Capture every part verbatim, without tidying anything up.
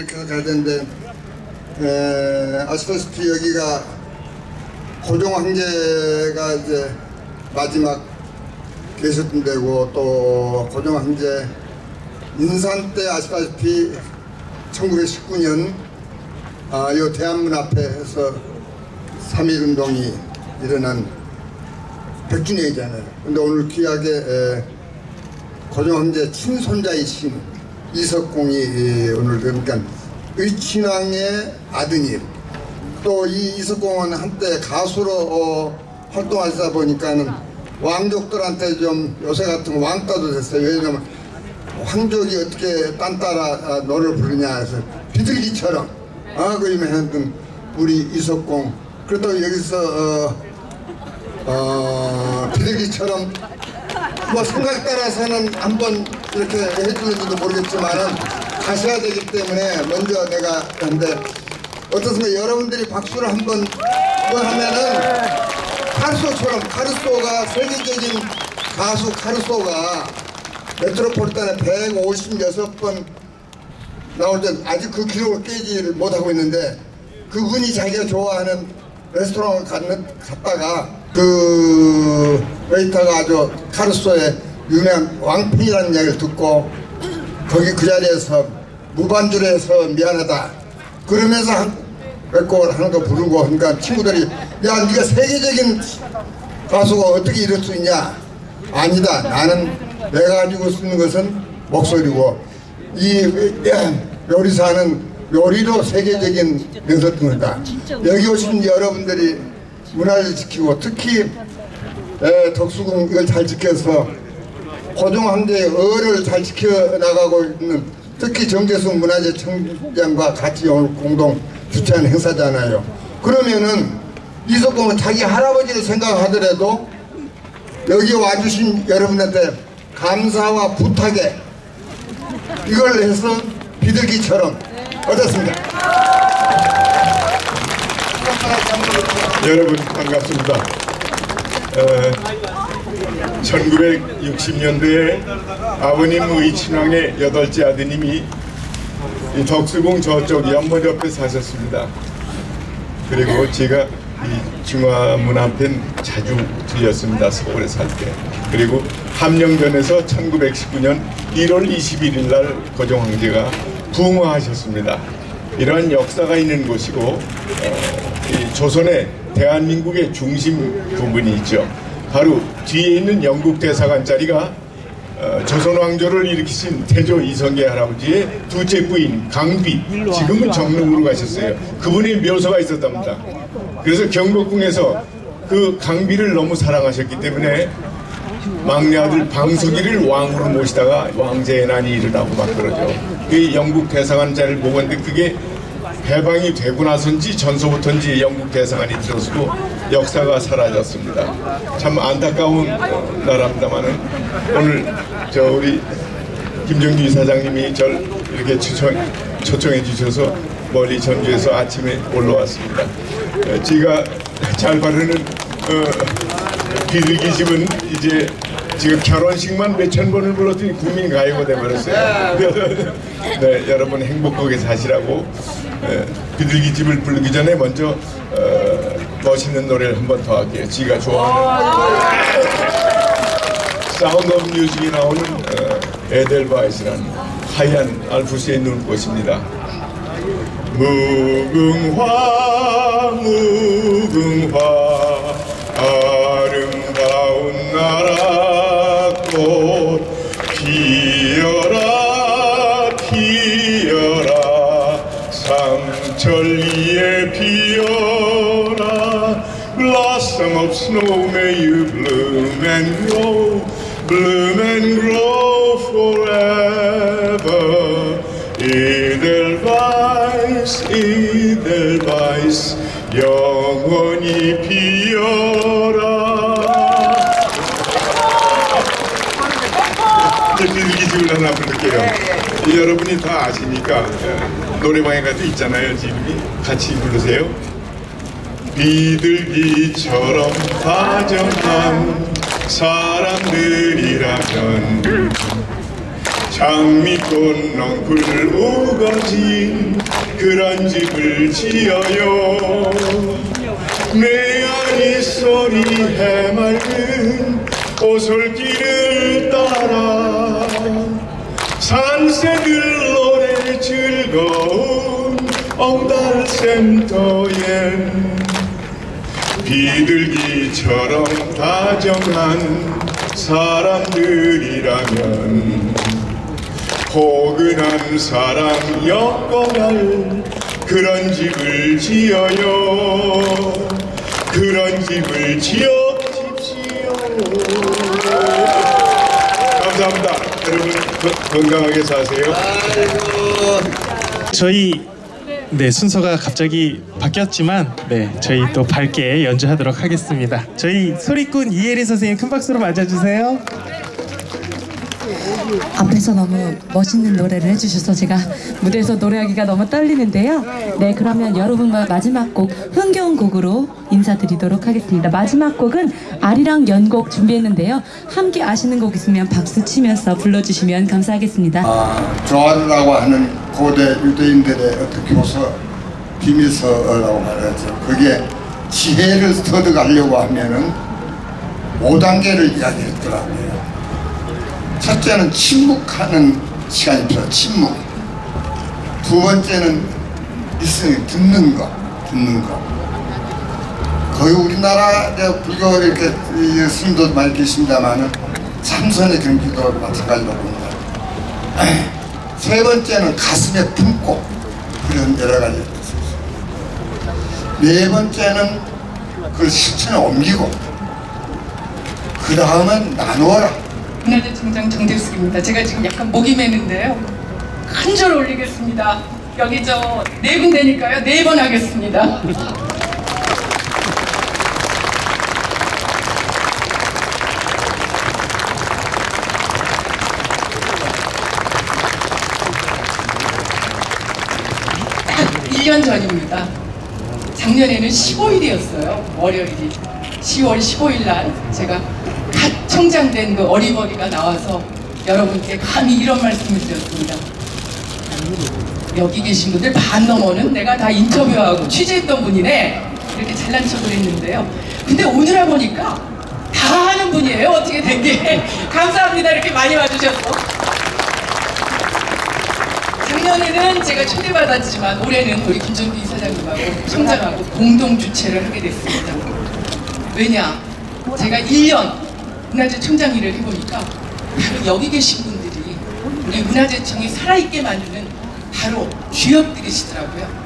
이제 계속 가야 되는데, 에, 아시다시피 여기가 고종황제가 이제 마지막 계셨던 데고, 또 고종황제 인산 때 아시다시피 천구백십구 년 아, 요 대한문 앞에서 삼일 운동이 일어난 백 주년이잖아요. 근데 오늘 귀하게 에, 고종황제 친손자이신 이석공이 오늘 그러니까 의친왕의 아드님, 또 이 이석공은 한때 가수로 어, 활동하시다 보니까는 왕족들한테 좀 요새 같은 왕따도 됐어요. 왜냐면 황족이 어떻게 딴따라 노래를 부르냐 해서 비둘기처럼 아 그러면 우리 이석공 그래도 여기서 어, 어, 비둘기처럼 뭐 생각 따라서는 한번 이렇게 해줄지도 모르겠지만은 가셔야 되기 때문에 먼저 내가 근데 어떻습니까? 여러분들이 박수를 한번 뭐 하면은 카르소처럼 카르소가 세계적인 가수 카르소가 메트로폴리탄에 백오십육 번 나올 때 아직 그 기록을 깨지를 못하고 있는데 그분이 자기가 좋아하는 레스토랑을 갔다가 그 웨이터가 아주 카르소의 유명한 왕팬이라는 이야기를 듣고 거기 그 자리에서 무반주를 해서 미안하다 그러면서 웹곡을 하는 거 부르고 그러니까 친구들이 야 네가 세계적인 가수가 어떻게 이럴 수 있냐 아니다 나는 내가 가지고 쓰는 것은 목소리고 이 요리사는 요리로 세계적인 명성을 틉니다. 여기 오신 여러분들이 문화를 지키고 특히 에, 덕수궁 이걸 잘 지켜서 고종황제의 어를 잘 지켜나가고 있는 특히 정재승 문화재 청장과 같이 오늘 공동 주최하는 행사잖아요. 그러면은 이석공은 자기 할아버지를 생각하더라도 여기 와주신 여러분한테 감사와 부탁에 이걸 해서 비둘기처럼 얻었습니다. 여러분 반갑습니다. 어, 천구백육십 년대에 아버님 의친왕의 여덟째 아드님이 이 덕수궁 저쪽 연못 옆에 사셨습니다. 그리고 제가 이 중화문 앞엔 자주 들렸습니다. 서울에 살 때. 그리고 함령전에서 천구백십구 년 일월 이십일일 날 고종황제가 부흥화하셨습니다. 이런 역사가 있는 곳이고 어, 이 조선의 대한민국의 중심 부분이 있죠. 바로 뒤에 있는 영국 대사관 자리가 어, 조선왕조를 일으키신 태조 이성계 할아버지의 둘째 부인 강비, 지금은 정릉으로 가셨어요. 그분의 묘소가 있었답니다. 그래서 경복궁에서 그 강비를 너무 사랑하셨기 때문에 막내 아들 방석이를 왕으로 모시다가 왕제의 난이 일어나고 막 그러죠. 그 영국 대사관 자리를 보건데 그게 해방이 되고 나선지 전서부터인지 영국 대사관이 들어서고 역사가 사라졌습니다. 참 안타까운 나라입니다만은 오늘 저 우리 김종규 이사장님이 저를 이렇게 초청, 초청해 주셔서 멀리 전주에서 아침에 올라왔습니다. 제가 잘 바르는 어, 비둘기 집은 이제 지금 결혼식만 몇천 번을 불렀더니 국민 가요가 돼버렸어요. 네, 여러분 행복하게 사시라고 네, 비둘기 집을 부르기 전에 먼저 어, 멋있는 노래를 한 번 더 할게요. 지가 좋아하는 사운드 오브 뮤직에 나오는 어, 에델바이스라는 하얀 알프스의 눈꽃입니다. 무궁화 무궁화 아름다운 나라 피어라 피어라 삼천리에 피어라 Blossom of snow may you bloom and grow Bloom and grow forever Edelweiss, Edelweiss 영원히 피어라 하나 부를게요. 네. 이, 여러분이 다 아시니까 노래방에 가도 있잖아요. 지금이 같이 부르세요. 비둘기처럼 다정한 사람들이라면 장미꽃랑 굴우거진 그런 집을 지어요. 메아리 소리 해맑은 오솔길을 따라 산새들 노래 즐거운 엉달샘터에 비둘기처럼 다정한 사람들이라면 포근한 사랑 엮어갈 그런 집을 지어요. 그런 집을 지어집시오. 감사합니다. 여러분 건강하게 사세요. 아이고. 저희 네 순서가 갑자기 바뀌었지만 네 저희 또 밝게 연주하도록 하겠습니다. 저희 소리꾼 이혜린 선생님 큰 박수로 맞아주세요. 앞에서 너무 멋있는 노래를 해주셔서 제가 무대에서 노래하기가 너무 떨리는데요. 네 그러면 여러분과 마지막 곡 흥겨운 곡으로 인사드리도록 하겠습니다. 마지막 곡은 아리랑 연곡 준비했는데요. 함께 아시는 곡 있으면 박수 치면서 불러주시면 감사하겠습니다. 아, 조아라고 하는 고대 유대인들의 어떤 교서 비밀서라고 말하죠. 그게 지혜를 터득하려고 하면은 오 단계를 이야기했더라고요. 첫째는 침묵하는 시간이 필요해요. 침묵. 두 번째는 리스닝, 듣는 거, 듣는 거. 거의 우리나라 불교 이렇게 스님도 많이 계십니다만은 참선의 경기도 마찬가지로 봅니다. 세 번째는 가슴에 품고 그런 여러 가지 뜻이 있어요. 네 번째는 그걸 실천에 옮기고 그 다음은 나누어라. 안녕하세요. 총장 정재승입니다. 제가 지금 약간 목이 메는데요. 한 줄 올리겠습니다. 여기 저 네 군데니까요. 네 번 하겠습니다. 딱 일 년 전입니다. 작년에는 십오 일이었어요. 월요일이. 시월 십오일 날 제가 갓 청장된 그 어리버리가 나와서 여러분께 감히 이런 말씀을 드렸습니다. 여기 계신 분들 반 넘어는 내가 다 인터뷰하고 취재했던 분이네 이렇게 잘난 척을 했는데요. 근데 오늘아 보니까 다 하는 분이에요. 어떻게 된 게. 감사합니다. 이렇게 많이 와주셔서. 작년에는 제가 초대받았지만 올해는 우리 김종규 이사장님하고 청장하고 공동 주최를 하게 됐습니다. 왜냐? 제가 일 년 문화재 총장 일을 해보니까 바로 여기 계신 분들이 우리 문화재청이 살아있게 만드는 바로 주역들이시더라고요.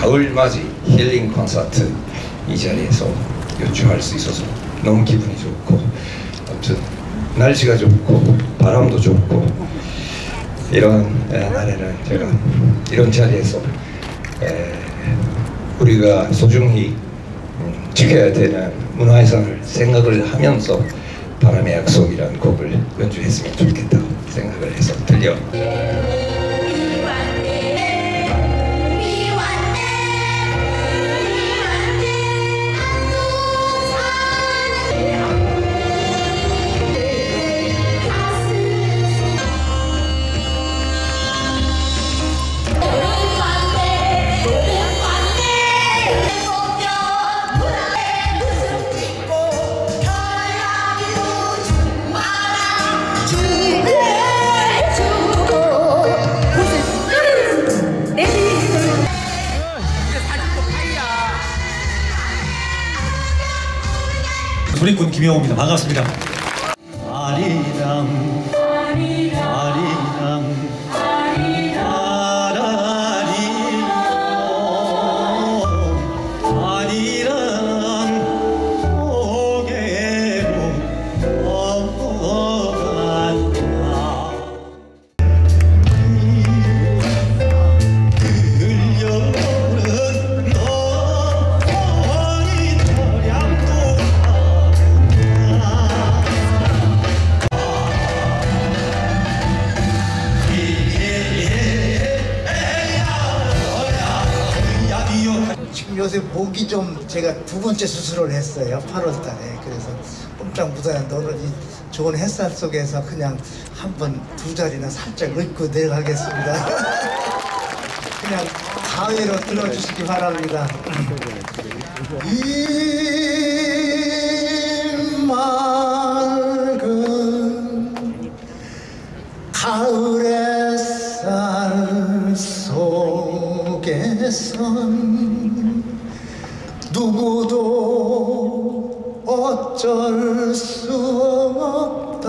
가을맞이 힐링 콘서트 이 자리에서 연주할 수 있어서 너무 기분이 좋고 아무튼 날씨가 좋고 바람도 좋고 이런 아내를 제가 이런 자리에서 우리가 소중히 지켜야 되는 문화유산을 생각을 하면서 바람의 약속이라는 곡을 연주했으면 좋겠다고 생각을 해서 들려. 소리꾼 김용우입니다. 반갑습니다. 아리랑 아리랑 아리랑 아리랑 고개로 넘어간다 들려오는 너머니 도량도 지금 요새 목이 좀 제가 두 번째 수술을 했어요. 팔월 달에. 그래서 꼼짝 못하는 너는 이 좋은 햇살 속에서 그냥 한번 두 자리나 살짝 읊고 내려가겠습니다. 그냥 가위로 들어주시기 바랍니다. 이 맑은 가을 햇살 속에선 누구도 어쩔 수 없다.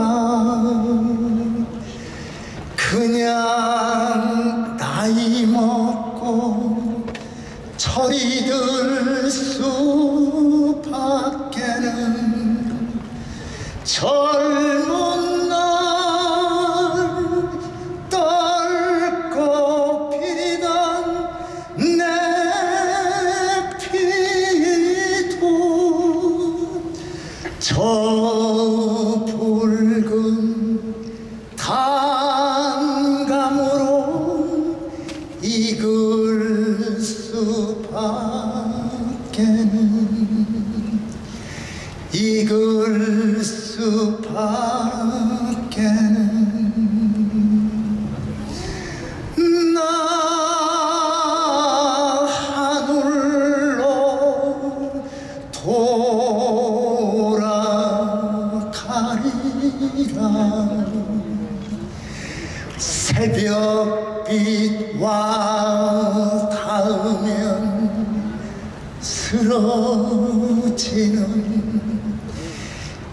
그냥 나이 먹고 철이 들 수밖에는 젊은 날 떨고 피던 내 피도 저 붉은 단감으로 익을 수밖에는 익을 수밖에는 나 하늘로 돌아가리라. 새벽빛와 닿으면 쓰러지는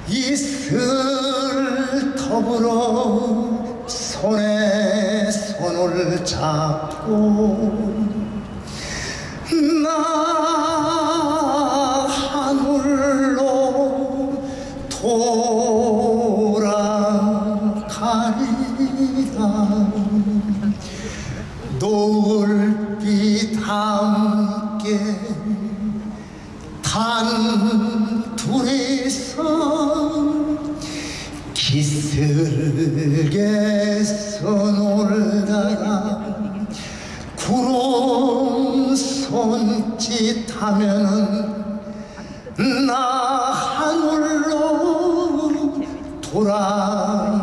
이슬 톱으로 손에 손을 잡고 나 하늘로 돌아가리라. 노을빛 함께 단 둘이서 기슬게 서놀다가 구름 손짓하면은 나 하늘로 돌아가리라.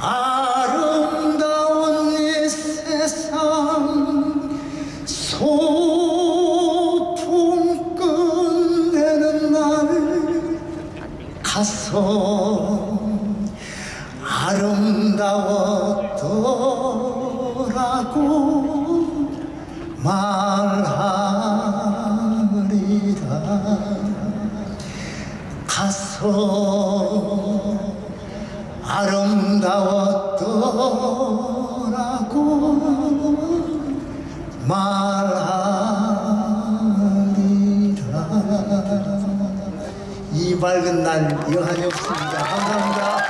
아름다운 이 세상 소풍 끝내는 날 가서 아름다웠더라고 말하리라. 가서 아름다웠더라고 말하리라. 이 밝은 날 여한이 없습니다. 감사합니다.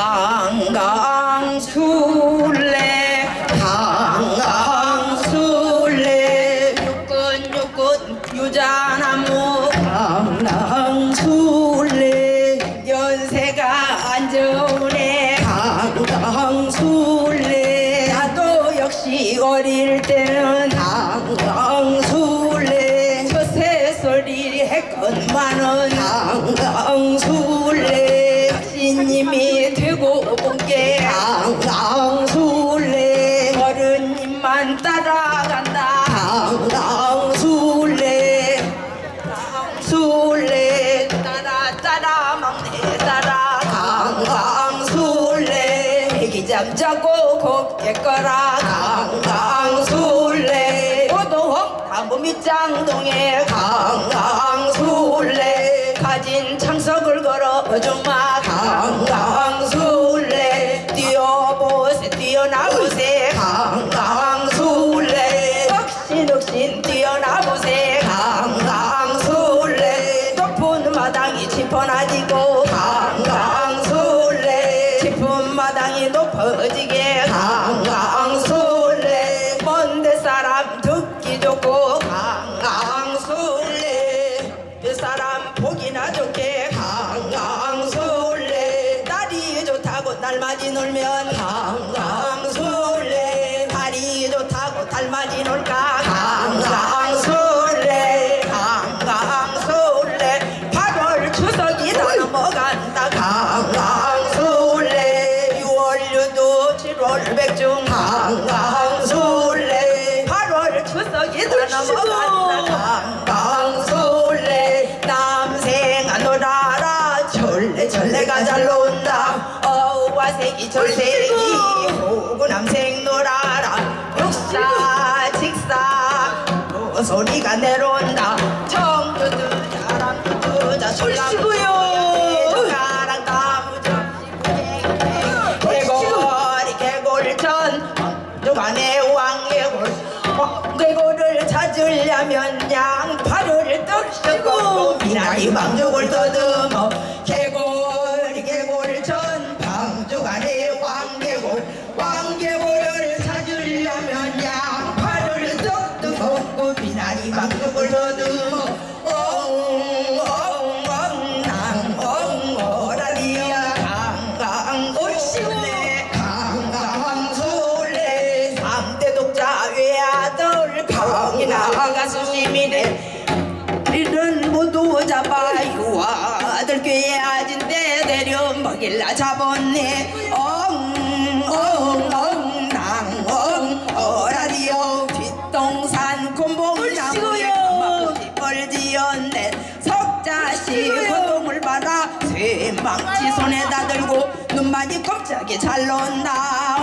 강강술래 강강술래 육근육근 유자나무 강강술래 연세가 안 좋으네 강강술래 나도 역시 어릴 때는 강강술래 저 새소리 했건만은 강강술래 님이 되고 본게 강강술래 어른님만 따라간다 강강술래 강강술래 따라 따라 막내 따라 강강술래 애기잠 자고 곱게 꺼라 강강술래 고동홍 다무미 짱동에 강강술래 가진 창석을 걸어주마 강강술래 뛰어보세 뛰어나보세 강강술래 혁신혁신 뛰어나보세 강강술래 높은 마당이 짚어나지고 강강술래 짚은 마당이 높아지게 강강술래 먼데 사람 듣기 좋고 강강술래 내 사람 보기나 좋게 달맞이 놀면 강강술래 다리 좋다고 달맞이 놀까 강강술래 강강술래 팔월 추석이 다 넘어간다 강강술래 유월 유두 칠월 백중 강강술래 팔월 추석이 다 넘어간다 강강술래 남생아 놀아라 전래 전래가 잘 논다 세기 절세기 호구 남생 놀아라 육사 직사 어, 소리가 내려온다 청두두자 람두두자 솔시고요 가랑 나무점 개골이 개골전 주간의 왕개골 왕개골을 찾으려면 양파를 떨치고 미나리 방죽을 더듬어 개골이 개골전 주간의 왕개골 왕개골을 찾으려면 양팔을 떡떡 걷고 비나리 방석을 더듬어 엉엉엉엉낭엉어라리야 강강술래 강강술래 삼대 독자 외아들 강이나가 수심이네 이는 모두 잡아 유아들 꾀에 아진대 데려 먹일라 잡았네 엉엉엉 낭엉 어라디오 뒷동산 곰봉나무에 집을 지었네 석자씨 고동을 받아 쇠망치 손에다 들고 눈만이 꼼짝이 잘 논다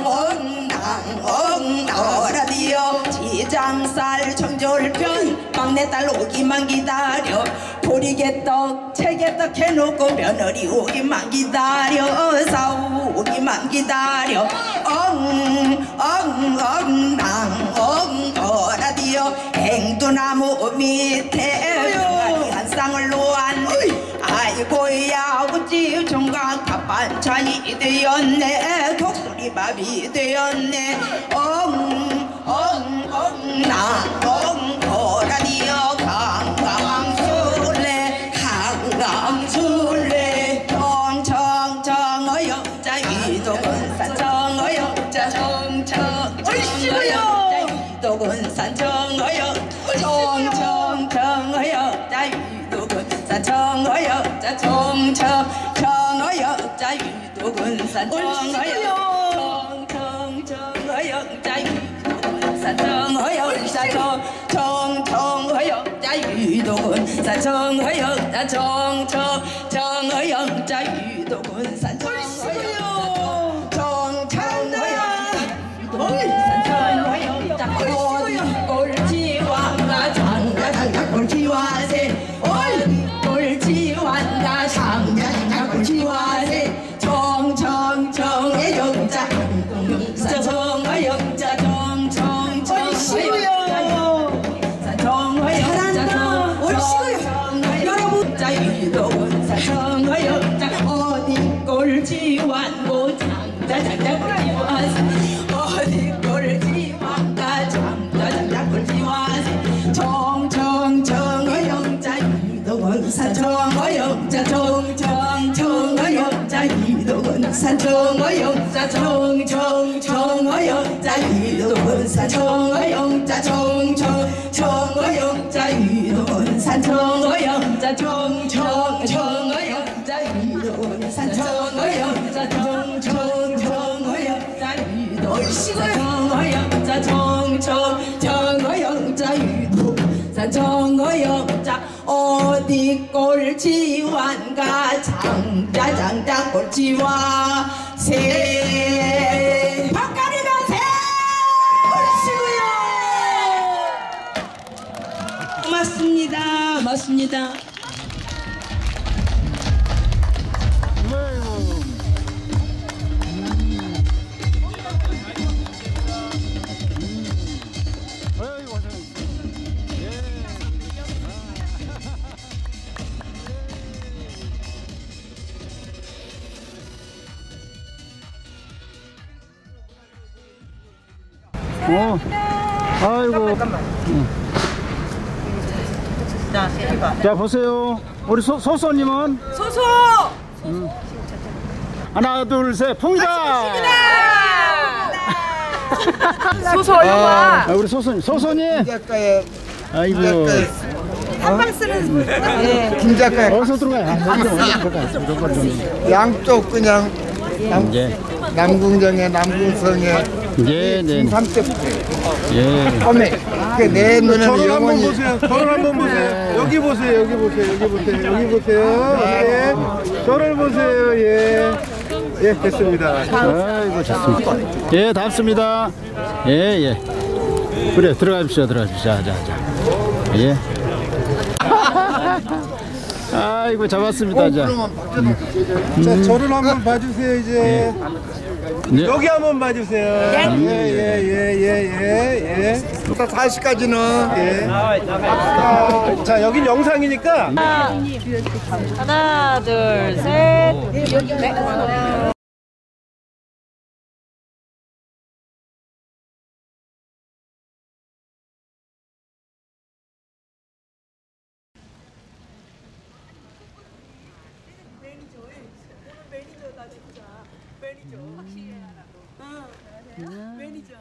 엉엉엉 낭엉 어라디오 지장살 청졸편 막내딸 오기만 기다려 보리개떡 채개떡 해놓고 며느리 오기만 기다려 사우 오기만 기다려 엉엉엉낭엉 어라디오 행두나무 밑에 병아리 한 쌍을 놓았네 아이고야 우찌 종각 밥반찬이 되었네 독수리밥이 되었네 엉엉 엉 어라디오 강강술래 강강술래 청청청 어영자 이도근산 청어영자 청청청어영자 이도근산 청어영청청청어영자 이도근산 청어영자 청청청어영자 이도근산 청청청어영자 정정허영자 유도군사 정허영자 정정허영자 유도군사 정허영자 정정허영자 유도군사 정허영자 꼴꼴지왕가 장가장가 꼴지와세 꼴꼴지왕가 장가장가 꼴지와세 정정정허영자 유도군사 정허영자 정화영자 정화영자 여러분 자 유도군사 정화영자 잠자잠자 걸지마세 어디 걸지마 잠자잠자 걸지마세 정정정어 영자 이동원사 정어 영자 정정정어 영자 이동원사 정어 영자 정정정어 영자 이동원사 정어 영자 정정정어 영자 이동원사 정어 영자 정정정어 영자 이동원사 정어 영자 정정정어 영자 이동원사 영자 정정정어 영자 이동원사 정어 영자 어디 꼴찌완가 장자장자 꼴찌와 세 박가리 가세 꼴찌고요. 고맙습니다. 고맙습니다. 어. 아이고. 자, 자 보세요. 우리 소, 소소님은? 소소! 응. 하나, 둘, 셋, 풍이다! 소소, 얼른 와! 아, 우리 소소님, 소소님! 아이고. 한방 쓰는 네. 김작가야. 어디서 들어가요? 양쪽 그냥. 남, 예. 남궁정에 남궁성에 예, 네. 삼 대 예. 어메. 내 눈은 저를 한번 보세요. 저를 한번 보세요. 여기 보세요. 여기 보세요. 여기 보세요. 여기 보세요. 예. 저를 보세요. 예. 예, 됐습니다. 아이고, 좋습니다. 예, 답습니다. 예, 예. 그래, 들어가십시오. 들어가십시오. 자, 자, 자. 예. 아이고 잡았습니다. 자. 음. 자, 저를 한번 음. 봐주세요 이제. 네. 여기 한번 봐주세요. 예예예예예 예. 다 사십까지는. 예. 아, 자 여긴 영상이니까. 하나, 하나 둘 셋. 네. 매니저. 확실히 하라고. 응. 매니저.